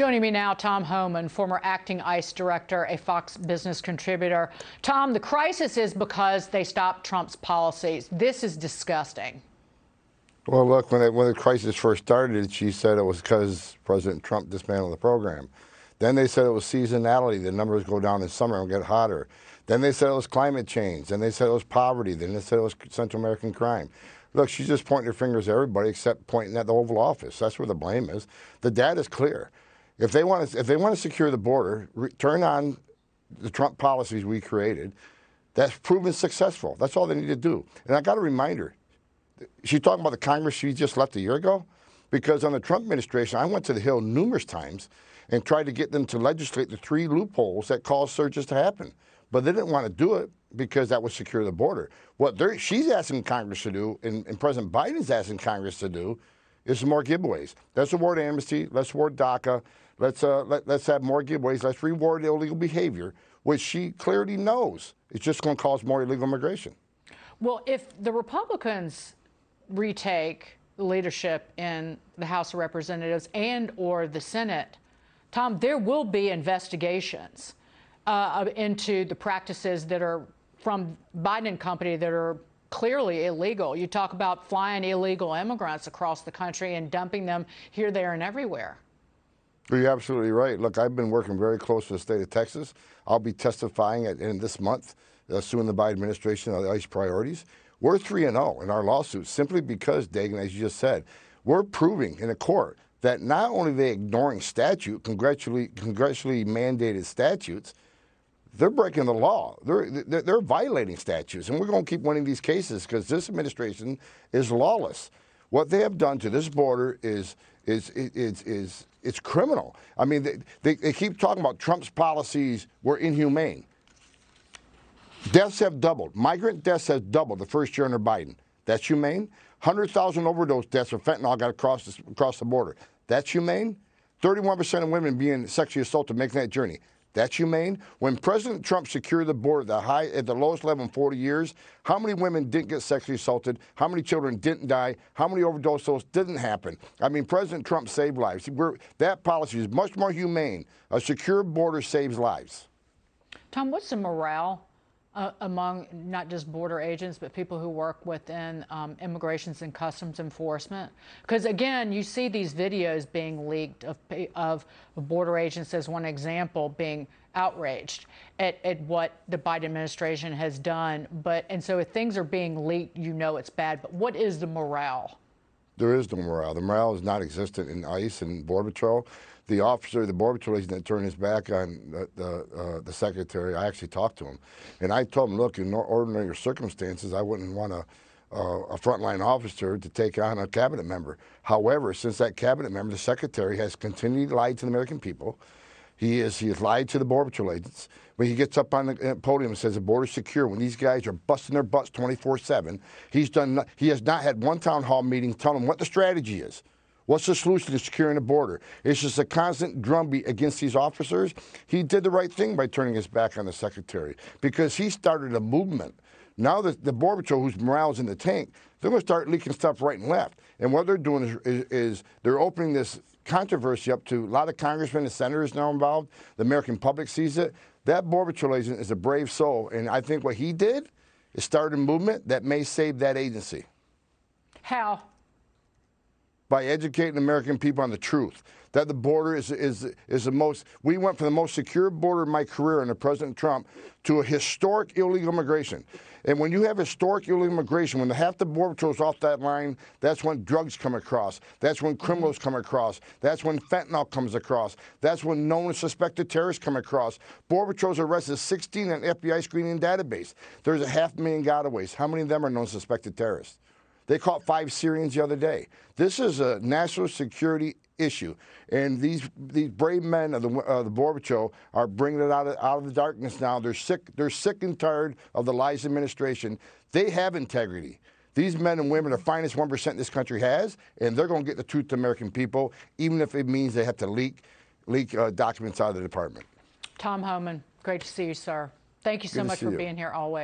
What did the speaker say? Joining me now, Tom Homan, former acting ICE director, a Fox Business contributor. Tom, the crisis is because they stopped Trump's policies. This is disgusting. Well, look, when the crisis first started, she said it was because President Trump dismantled the program. Then they said it was seasonality. The numbers go down in summer and get hotter. Then they said it was climate change. Then they said it was poverty. Then they said it was Central American crime. Look, she's just pointing her fingers at everybody except pointing at the Oval Office. That's where the blame is. The data is clear. If they want to secure the border, turn on the Trump policies we created. That's proven successful. That's all they need to do. And I got a reminder. She's talking about the Congress she just left a year ago, because on the Trump administration, I went to the Hill numerous times and tried to get them to legislate the three loopholes that caused surges to happen. But they didn't want to do it, because that would secure the border. What she's asking Congress to do, and President Biden's asking Congress to do, is more giveaways. Let's award amnesty. Let's award DACA. Let's have more giveaways. Let's reward illegal behavior, which she clearly knows is just going to cause more illegal immigration. Well, if the Republicans retake leadership in the House of Representatives and or the Senate, Tom, there will be investigations into the practices that are from Biden and company that are clearly illegal. You talk about flying illegal immigrants across the country and dumping them here, there, and everywhere. You're absolutely right. Look, I've been working very close to the state of Texas. I'll be testifying at in this month, suing the Biden administration on the ICE priorities. We're 3-0 in our lawsuit simply because, Dagen, as you just said, we're proving in a court that not only are they ignoring statute, congressionally mandated statutes, they're breaking the law. They're violating statutes. And we're going to keep winning these cases because this administration is lawless. What they have done to this border is it's criminal. I mean, they keep talking about Trump's policies were inhumane. Deaths have doubled. Migrant deaths have doubled the first year under Biden. That's humane. 100,000 overdose deaths of fentanyl got across the border. That's humane. 31% of women being sexually assaulted making that journey. That's humane. When President Trump secured the border at the lowest level in 40 years, how many women didn't get sexually assaulted? How many children didn't die? How many overdoses didn't happen? I mean, President Trump saved lives. That policy is much more humane. A secure border saves lives. Tom, what's the morale among not just border agents, but people who work within Immigration and Customs Enforcement? Because, again, you see these videos being leaked of border agents, as one example, being outraged at what the Biden administration has done. And so if things are being leaked, you know it's bad. But what is the morale? There is no morale. The morale is not existent in ICE and Border Patrol. The officer, the Border Patrol agent that turned his back on the secretary, I actually talked to him. And I told him, look, in ordinary circumstances, I wouldn't want a frontline officer to take on a cabinet member. However, since that cabinet member, the secretary, has continually lied to the American people, he has lied to the Border Patrol agents. When he gets up on the podium and says the border's secure, when these guys are busting their butts 24/7, he has not had one town hall meeting telling them what the strategy is. What's the solution to securing the border? It's just a constant drumbeat against these officers. He did the right thing by turning his back on the secretary because he started a movement. Now that the Border Patrol, whose morale is in the tank, they're going to start leaking stuff right and left. And what they're doing is they're opening this controversy up to a lot of congressmen and senators now involved. The American public sees it. That Border Patrol agent is a brave soul, and I think what he did is start a movement that may save that agency. How? By educating American people on the truth, that the border is the most, we went from the most secure border in my career under President Trump to a historic illegal immigration. And when you have historic illegal immigration, when half the Border Patrol's off that line, that's when drugs come across. That's when criminals come across. That's when fentanyl comes across. That's when known and suspected terrorists come across. Border Patrol's arrested 16 on an FBI screening database. There's 500,000 gotaways. How many of them are known suspected terrorists? They caught 5 Syrians the other day. This is a national security issue, and these brave men of the Border Patrol are bringing it out of the darkness now. They're sick and tired of the lies of administration. They have integrity. These men and women are the finest 1% this country has, and they're going to get the truth to American people, even if it means they have to leak documents out of the department. Tom Homan, great to see you, sir. Thank you so much for being here always.